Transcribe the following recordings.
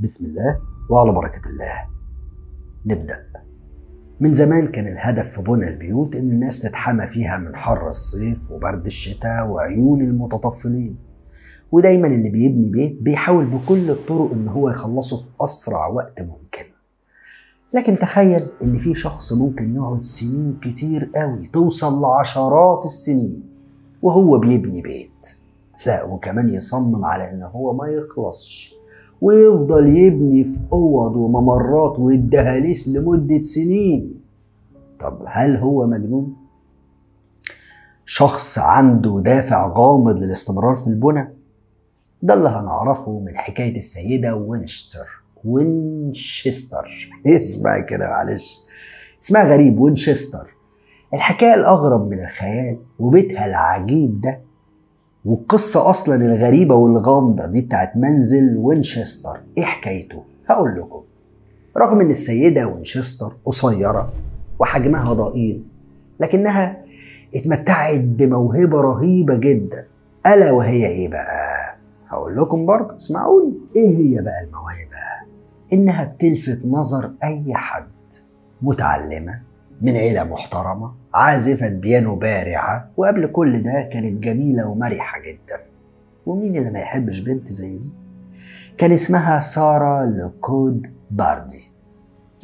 بسم الله وعلى بركة الله. نبدأ. من زمان كان الهدف في بنى البيوت إن الناس تتحمى فيها من حر الصيف وبرد الشتاء وعيون المتطفلين، ودايما اللي بيبني بيت بيحاول بكل الطرق إن هو يخلصه في أسرع وقت ممكن. لكن تخيل إن في شخص ممكن يقعد سنين كتير قوي، توصل لعشرات السنين وهو بيبني بيت، لا وكمان يصمم على إن هو ما يخلصش ويفضل يبني في اوض وممرات والدهاليس لمده سنين. طب هل هو مجنون؟ شخص عنده دافع غامض للاستمرار في البنى؟ ده اللي هنعرفه من حكايه السيده وينشستر. اسمها كده معلش، اسمها غريب، وينشستر. الحكايه الاغرب من الخيال وبيتها العجيب ده، والقصة أصلا الغريبة والغامضة دي بتاعت منزل وينشستر. إيه حكايته؟ هقول لكم. رغم إن السيدة وينشستر قصيرة وحجمها ضئيل، لكنها اتمتعت بموهبة رهيبة جدا. ألا وهي إيه بقى؟ هقول لكم برضه، اسمعوني. إيه هي بقى الموهبة؟ إنها بتلفت نظر أي حد. متعلمة، من عيلة محترمة، عازفة بيانو بارعة، وقبل كل ده كانت جميلة ومرحة جدا. ومين اللي ما يحبش بنت زي دي؟ كان اسمها سارة لوكود باردي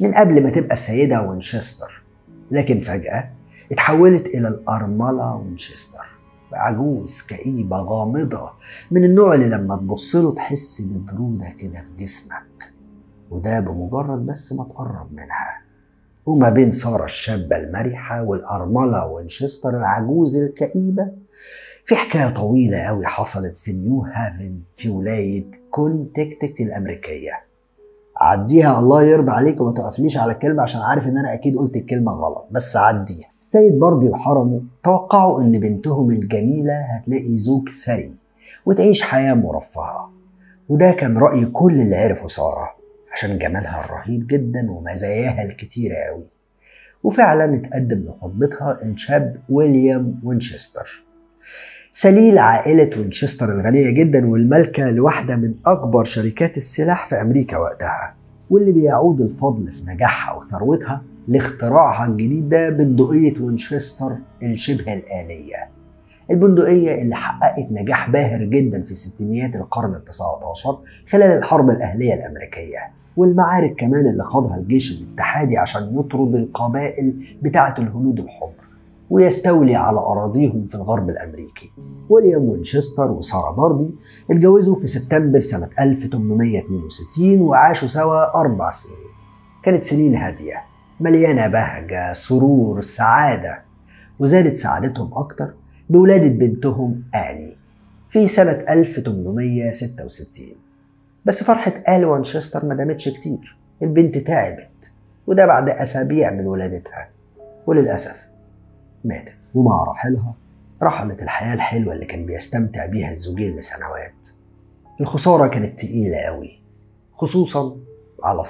من قبل ما تبقى السيدة وينشستر، لكن فجأة اتحولت إلى الأرملة وينشستر، عجوز كئيبة غامضة من النوع اللي لما تبصله تحس ببرودة كده في جسمك، وده بمجرد بس ما تقرب منها. وما بين سارة الشابة المرحة والأرملة وينشستر العجوز الكئيبة في حكاية طويلة أوي حصلت في نيو هافن في ولاية كونتيكتيك الأمريكية. عديها، الله يرضى عليك وما تقفليش على الكلمة عشان عارف إن أنا أكيد قلت الكلمة غلط، بس عديها. السيد باردي وحرمه توقعوا إن بنتهم الجميلة هتلاقي زوج ثري وتعيش حياة مرفهة، وده كان رأي كل اللي عرفه سارة عشان جمالها الرهيب جدا ومزاياها الكتيرة قوي. وفعلا اتقدم لخطبتها الشاب ويليام وينشستر، سليل عائلة وينشستر الغنية جدا والمالكة لواحدة من أكبر شركات السلاح في أمريكا وقتها، واللي بيعود الفضل في نجاحها وثروتها لاختراعها الجديد ده بندقية وينشستر الشبه الآلية. البندقية اللي حققت نجاح باهر جدا في ستينيات القرن ال19 خلال الحرب الأهلية الأمريكية، والمعارك كمان اللي خاضها الجيش الاتحادي عشان يطرد القبائل بتاعة الهنود الحمر ويستولي على أراضيهم في الغرب الأمريكي. ويليام وينشستر وسارة باردي اتجوزوا في سبتمبر سنة 1862 وعاشوا سوا 4 سنين. كانت سنين هادية مليانة بهجة، سرور، سعادة. وزادت سعادتهم أكتر بولادة بنتهم آني في سنة 1866. بس فرحة آل وينشستر ما دامتش كتير، البنت تعبت، وده بعد أسابيع من ولادتها، وللأسف ماتت. ومع رحلها رحلت الحياة الحلوة اللي كان بيستمتع بيها الزوجين لسنوات. الخسارة كانت تقيلة قوي، خصوصا على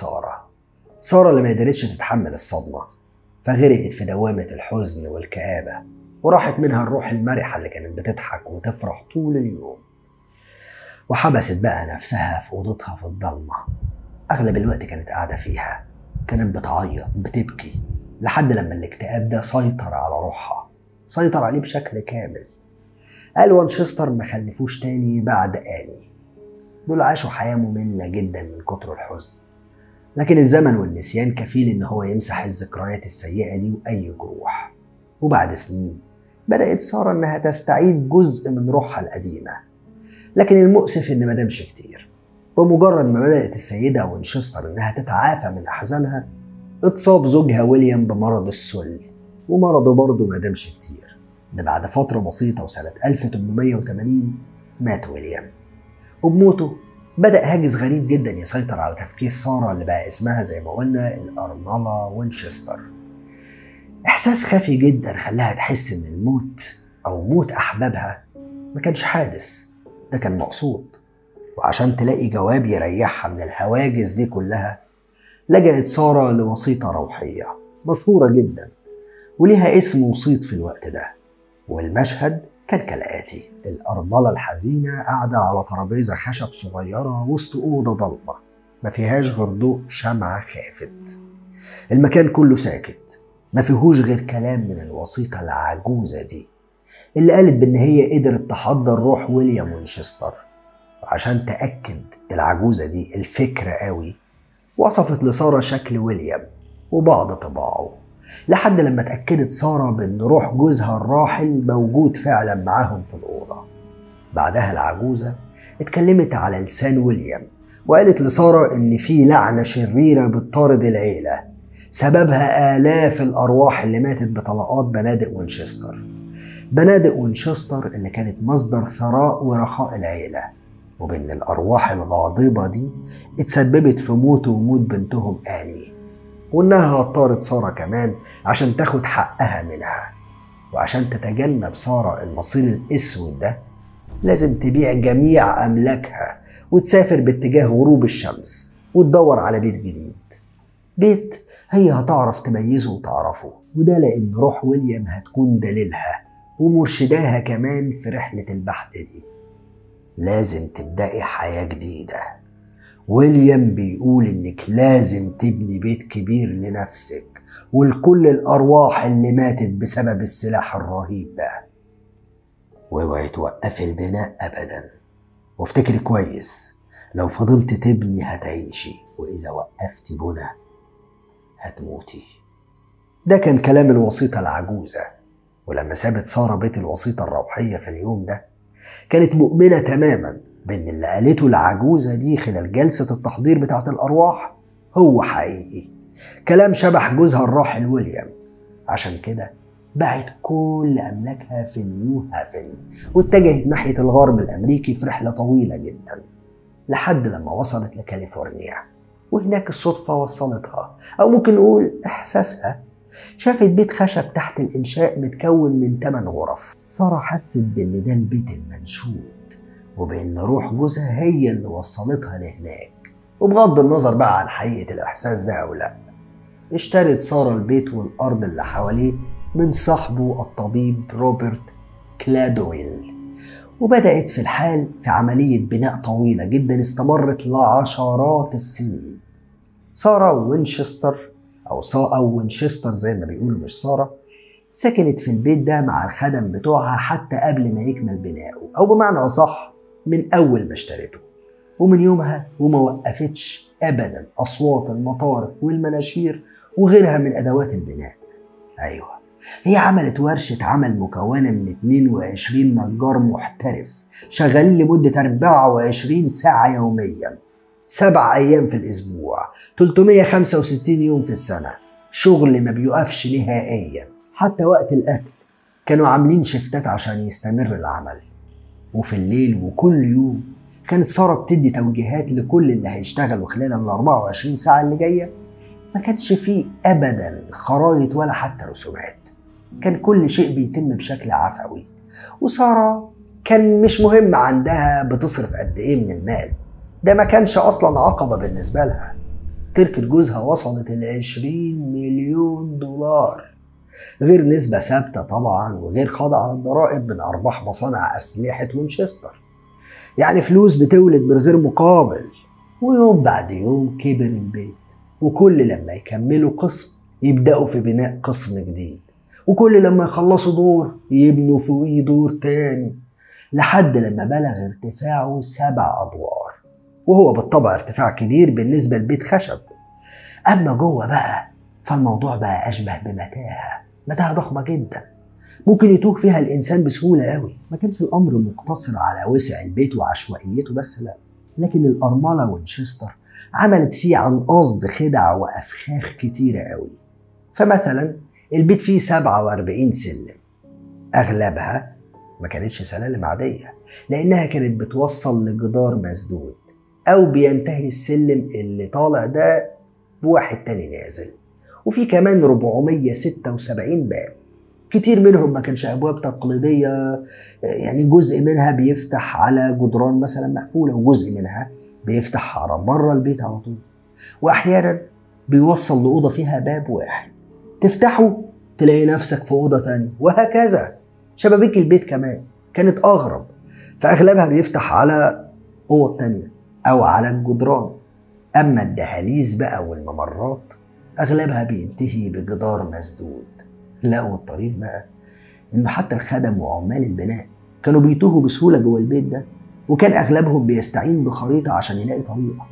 سارة اللي ما قدرتش تتحمل الصدمة، فغرقت في دوامة الحزن والكآبة، وراحت منها الروح المرحة اللي كانت بتضحك وتفرح طول اليوم، وحبست بقى نفسها في أوضتها في الضلمة. أغلب الوقت كانت قاعدة فيها، كانت بتعيط بتبكي، لحد لما الاكتئاب ده سيطر على روحها، سيطر عليه بشكل كامل. آل وينشستر ما خلفوش تاني بعد آني، دول عاشوا حياة مملة جدا من كتر الحزن، لكن الزمن والنسيان كفيل إن هو يمسح الذكريات السيئة دي وأي جروح. وبعد سنين بدأت سارة إنها تستعيد جزء من روحها القديمة، لكن المؤسف إن ما دامش كتير. بمجرد ما بدأت السيدة وينشستر إنها تتعافى من أحزانها، اتصاب زوجها ويليام بمرض السل، ومرضه برضه ما دامش كتير. ده بعد فترة بسيطة، وسنة 1880 مات ويليام. وبموته بدأ هاجس غريب جدا يسيطر على تفكير سارة اللي بقى اسمها زي ما قلنا الأرملة وينشستر. إحساس خفي جدا خلاها تحس إن الموت أو موت أحبابها ما كانش حادث، ده كان مقصود. وعشان تلاقي جواب يريحها من الهواجس دي كلها، لجأت سارة لوسيطة روحية مشهورة جدا وليها اسم وسيط في الوقت ده. والمشهد كان كالآتي: الأرملة الحزينة قاعدة على ترابيزة خشب صغيرة وسط أوضة ضلمة، ما فيهاش غير ضوء شمعة خافت. المكان كله ساكت، ما فيهوش غير كلام من الوسيطة العجوزة دي اللي قالت بأن هي قدرت تحضر روح ويليام وينشستر. عشان تأكد العجوزة دي الفكرة قوي، وصفت لسارة شكل ويليام وبعض طباعه، لحد لما اتأكدت سارة بأن روح جوزها الراحل موجود فعلا معاهم في الأوضة. بعدها العجوزة اتكلمت على لسان ويليام وقالت لسارة إن في لعنة شريرة بتطارد العيلة، سببها آلاف الأرواح اللي ماتت بطلقات بنادق وينشستر. بنادق وينشستر اللي كانت مصدر ثراء ورخاء العيلة، وبأن الأرواح الغاضبة دي اتسببت في موت وموت بنتهم آني، وإنها طارت سارة كمان عشان تاخد حقها منها. وعشان تتجنب سارة المصير الأسود ده لازم تبيع جميع أملاكها وتسافر باتجاه غروب الشمس وتدور على بيت جديد، بيت هي هتعرف تميزه وتعرفه، وده لأن روح ويليام هتكون دليلها ومرشداها كمان في رحلة البحث دي. لازم تبدأي حياة جديدة، ويليام بيقول إنك لازم تبني بيت كبير لنفسك ولكل الأرواح اللي ماتت بسبب السلاح الرهيب ده، واوعي توقفي البناء أبدا. وافتكري كويس، لو فضلت تبني هتعيشي، وإذا وقفتي بنى هتموتي. ده كان كلام الوسيطة العجوزة. ولما سابت سارة بيت الوسيطة الروحية في اليوم ده كانت مؤمنة تماما بأن اللي قالته العجوزة دي خلال جلسة التحضير بتاعة الأرواح هو حقيقي، كلام شبح جوزها الراحل ويليام. عشان كده باعت كل أملاكها في نيو هافن واتجهت ناحية الغرب الأمريكي في رحلة طويلة جدا، لحد لما وصلت لكاليفورنيا. وهناك الصدفة وصلتها، أو ممكن نقول إحساسها، شافت بيت خشب تحت الإنشاء متكون من 8 غرف. سارة حست بأن ده البيت المنشود، وبأن روح جوزها هي اللي وصلتها لهناك. وبغض النظر بقى عن حقيقة الإحساس ده أو لأ، اشترت سارة البيت والأرض اللي حواليه من صاحبه الطبيب روبرت كلادويل، وبدأت في الحال في عملية بناء طويلة جدا استمرت لعشرات السنين. سارة وينشستر أو وينشستر زي ما بيقولوا مش سارة، سكنت في البيت ده مع الخدم بتوعها حتى قبل ما يكمل بناؤه، أو بمعنى أصح من أول ما اشترته. ومن يومها وما وقفتش أبدا أصوات المطارق والمناشير وغيرها من أدوات البناء. أيوه، هي عملت ورشة عمل مكونة من 22 نجار محترف شغالين لمدة 24 ساعة يوميا، 7 أيام في الأسبوع، 365 يوم في السنة، شغل ما بيقفش نهائيا. حتى وقت الأكل كانوا عاملين شفتات عشان يستمر العمل. وفي الليل وكل يوم كانت سارة بتدي توجيهات لكل اللي هيشتغلوا خلال ال 24 ساعة اللي جاية. ما كانش فيه أبدا خرايط ولا حتى رسومات، كان كل شيء بيتم بشكل عفوي. وسارة كان مش مهم عندها بتصرف قد إيه من المال، ده ما كانش أصلا عقبة بالنسبة لها. تركة جوزها وصلت ل20 مليون دولار، غير نسبة ثابتة طبعا، وغير خاضعة للضرائب من أرباح مصانع أسلحة وينشستر. يعني فلوس بتولد من غير مقابل. ويوم بعد يوم كبر البيت، وكل لما يكملوا قسم يبدأوا في بناء قسم جديد، وكل لما يخلصوا دور يبنوا فوقيه دور تاني، لحد لما بلغ ارتفاعه 7 أدوار، وهو بالطبع ارتفاع كبير بالنسبة لبيت خشب. أما جوه بقى فالموضوع بقى أشبه بمتاهة، متاهة ضخمة جدا ممكن يتوه فيها الإنسان بسهولة قوي. ما كانش الأمر مقتصر على وسع البيت وعشوائيته بس، لا، لكن الأرملة وينشستر عملت فيه عن قصد خدع وأفخاخ كتيرة قوي. فمثلا البيت فيه 47 سلم، أغلبها ما كانتش سلالم عادية، لأنها كانت بتوصل لجدار مسدود، أو بينتهي السلم اللي طالع ده بواحد تاني نازل. وفي كمان 476 باب، كتير منهم ما كانش أبواب تقليدية، يعني جزء منها بيفتح على جدران مثلا مقفولة، وجزء منها بيفتح على بره البيت على طول، وأحيانا بيوصل لأوضة فيها باب واحد، تفتحه تلاقي نفسك في أوضة تانية، وهكذا. شبابيك البيت كمان كانت أغرب، فأغلبها بيفتح على أوضة تانية أو على الجدران. أما الدهاليز بقى والممرات أغلبها بينتهي بجدار مسدود. لقوا الطريف بقى إن حتى الخدم وعمال البناء كانوا بيتوهوا بسهولة جوه البيت ده، وكان أغلبهم بيستعين بخريطة عشان يلاقي طريقة.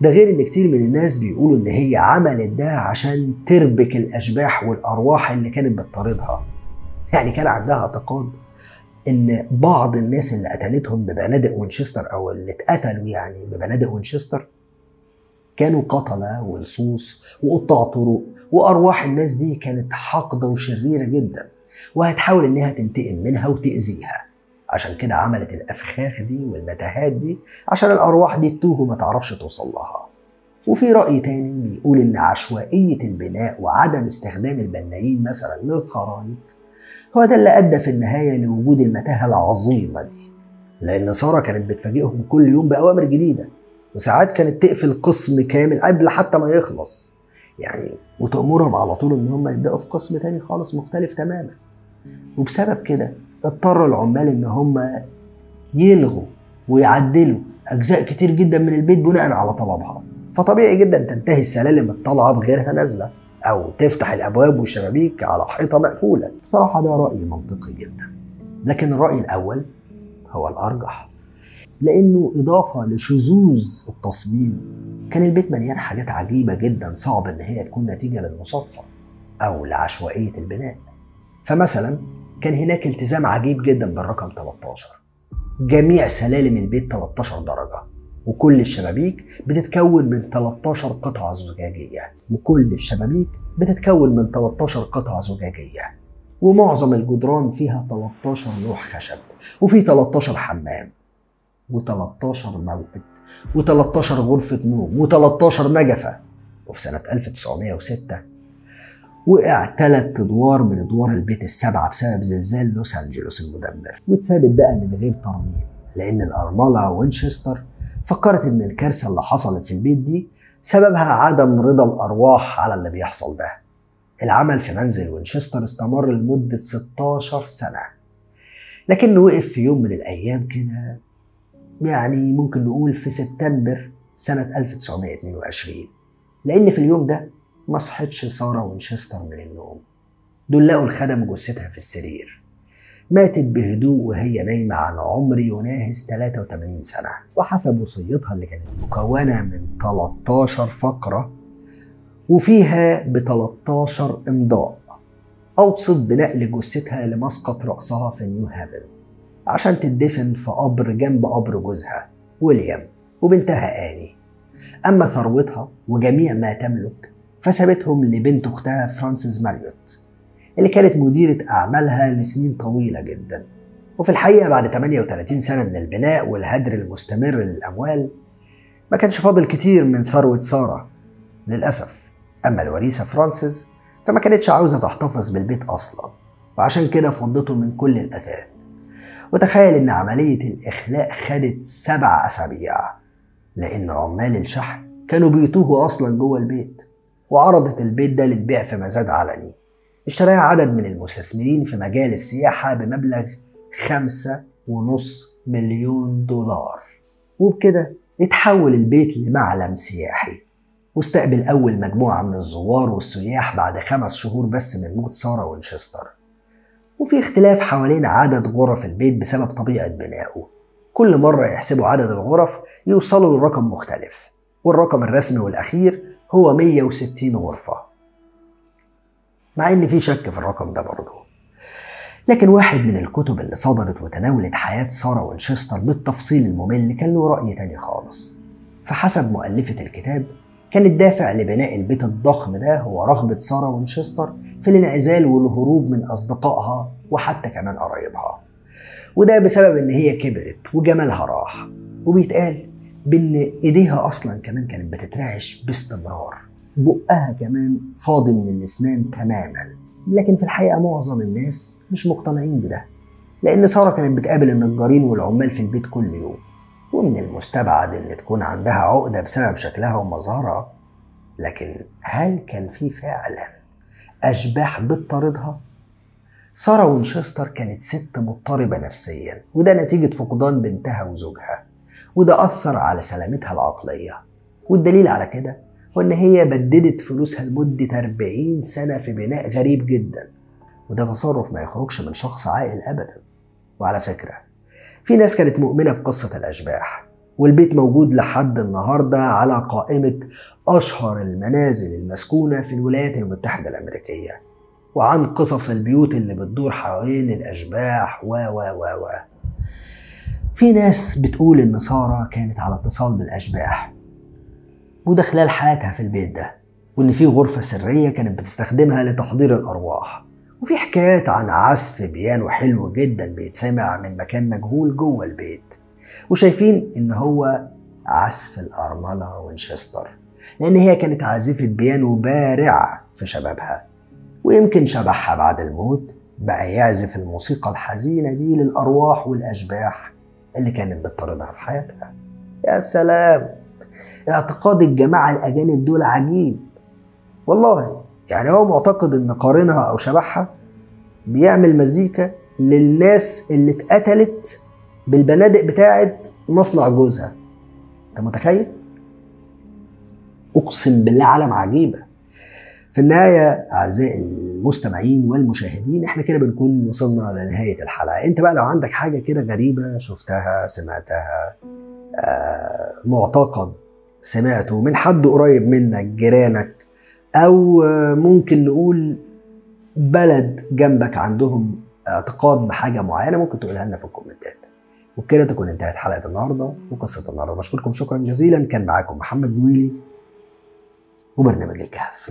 ده غير إن كتير من الناس بيقولوا إن هي عملت ده عشان تربك الأشباح والأرواح اللي كانت بتطاردها. يعني كان عندها اعتقاد إن بعض الناس اللي قتلتهم ببنادق وينشستر، أو اللي اتقتلوا يعني ببنادق وينشستر، كانوا قتلة ولصوص وقطاع طرق، وأرواح الناس دي كانت حاقدة وشريرة جدا وهتحاول إنها تنتقم منها وتأذيها. عشان كده عملت الأفخاخ دي والمتاهات دي عشان الأرواح دي تتوه وما تعرفش توصل لها. وفي رأي تاني بيقول إن عشوائية البناء وعدم استخدام البنايين مثلا للخرايط هو ده اللي أدى في النهاية لوجود المتاهة العظيمة دي، لأن سارة كانت بتفاجئهم كل يوم بأوامر جديدة، وساعات كانت تقفل قسم كامل قبل حتى ما يخلص يعني، وتأمرهم على طول إن هم يبدأوا في قسم تاني خالص مختلف تماما. وبسبب كده اضطر العمال إن هم يلغوا ويعدلوا أجزاء كتير جدا من البيت بناء على طلبها، فطبيعي جدا تنتهي السلالم الطالعة بغيرها نازلة، أو تفتح الأبواب والشبابيك على حيطة مقفولة. بصراحة ده رأي منطقي جدا، لكن الرأي الأول هو الأرجح، لأنه إضافة لشذوذ التصميم كان البيت مليان حاجات عجيبة جدا صعب إن هي تكون نتيجة للمصادفة أو لعشوائية البناء. فمثلا كان هناك التزام عجيب جدا بالرقم 13، جميع سلالم البيت 13 درجة، وكل الشبابيك بتتكون من 13 قطعة زجاجية، ومعظم الجدران فيها 13 لوح خشب، وفي 13 حمام، و13 موقد، و13 غرفة نوم، و13 نجفة. وفي سنة 1906 وقع 3 أدوار من أدوار البيت ال7 بسبب زلزال لوس أنجلوس المدمر، واتثابت بقى من غير ترميم، لأن الأرملة وينشستر فكرت إن الكارثة اللي حصلت في البيت دي سببها عدم رضا الأرواح على اللي بيحصل ده. العمل في منزل وينشستر استمر لمدة 16 سنة، لكنه وقف في يوم من الأيام كده، يعني ممكن نقول في سبتمبر سنة 1922، لأن في اليوم ده ما صحتش سارة وينشستر من النوم. دول لقوا الخدم جثتها في السرير، ماتت بهدوء وهي نايمة عن عمر يناهز 83 سنة، وحسب وصيتها اللي كانت مكونة من 13 فقرة وفيها ب13 إمضاء، أوصت بنقل جثتها لمسقط رأسها في نيو هافن عشان تدفن في قبر جنب قبر جوزها ويليام وبنتها آني. أما ثروتها وجميع ما تملك فسابتهم لبنت أختها فرانسيس مالجوت اللي كانت مديرة أعمالها لسنين طويلة جدا. وفي الحقيقة بعد 38 سنة من البناء والهدر المستمر للأموال ما كانش فاضل كتير من ثروة سارة للأسف. أما الوريثة فرانسيس فما كانتش عاوزة تحتفظ بالبيت أصلا، وعشان كده فضته من كل الأثاث. وتخيل إن عملية الإخلاء خدت 7 أسابيع، لأن عمال الشحن كانوا بيتوهوا أصلا جوه البيت. وعرضت البيت ده للبيع في مزاد علني، اشتراه عدد من المستثمرين في مجال السياحة بمبلغ 5.5 مليون دولار، وبكده اتحول البيت لمعلم سياحي، واستقبل أول مجموعة من الزوار والسياح بعد 5 شهور بس من موت سارة وينشستر. وفي اختلاف حوالين عدد غرف البيت بسبب طبيعة بنائه، كل مرة يحسبوا عدد الغرف يوصلوا لرقم مختلف، والرقم الرسمي والأخير هو 160 غرفة، مع إن في شك في الرقم ده برضه. لكن واحد من الكتب اللي صدرت وتناولت حياة سارة وينشستر بالتفصيل الممل كان له رأي تاني خالص. فحسب مؤلفة الكتاب كان الدافع لبناء البيت الضخم ده هو رغبة سارة وينشستر في الانعزال والهروب من أصدقائها وحتى كمان قرايبها، وده بسبب إن هي كبرت وجمالها راح، وبيتقال بإن إيديها أصلا كمان كانت بتترعش باستمرار، بقها كمان فاضي من الأسنان تماما. لكن في الحقيقة معظم الناس مش مقتنعين بده، لأن سارة كانت بتقابل النجارين والعمال في البيت كل يوم، ومن المستبعد إن تكون عندها عقدة بسبب شكلها ومظهرها. لكن هل كان في فعلا أشباح بتطاردها؟ سارة وينشستر كانت ست مضطربة نفسيا، وده نتيجة فقدان بنتها وزوجها، وده أثر على سلامتها العقلية، والدليل على كده هو ان هي بددت فلوسها لمدة 40 سنة في بناء غريب جدا، وده تصرف ما يخرجش من شخص عاقل ابدا. وعلى فكرة في ناس كانت مؤمنة بقصة الاشباح، والبيت موجود لحد النهاردة على قائمة اشهر المنازل المسكونة في الولايات المتحدة الامريكية، وعن قصص البيوت اللي بتدور حوالين الاشباح و في ناس بتقول ان سارة كانت على اتصال بالاشباح وده خلال حياتها في البيت ده، وان في غرفة سرية كانت بتستخدمها لتحضير الارواح، وفي حكايات عن عزف بيانو حلو جدا بيتسمع من مكان مجهول جوه البيت، وشايفين ان هو عزف الارملة وينشستر لان هي كانت عازفة بيانو بارعة في شبابها، ويمكن شبحها بعد الموت بقى يعزف الموسيقى الحزينة دي للأرواح والأشباح اللي كانت بتطاردها في حياتها. يا سلام، اعتقاد الجماعة الأجانب دول عجيب والله، يعني هو معتقد إن قارنها أو شبحها بيعمل مزيكا للناس اللي اتقتلت بالبنادق بتاعة مصنع جوزها. أنت متخيل؟ أقسم بالله علم عجيبة. في النهاية أعزائي المستمعين والمشاهدين، احنا كده بنكون وصلنا لنهاية الحلقة. انت بقى لو عندك حاجة كده غريبة شفتها، سمعتها، معتقد سمعته من حد قريب منك، جيرانك، أو ممكن نقول بلد جنبك عندهم اعتقاد بحاجة معينة، ممكن تقولها لنا في الكومنتات. وبكده تكون انتهت حلقة النهاردة وقصة النهاردة. بشكركم شكرا جزيلا، كان معاكم محمد جويلي وبرنامج الكهف.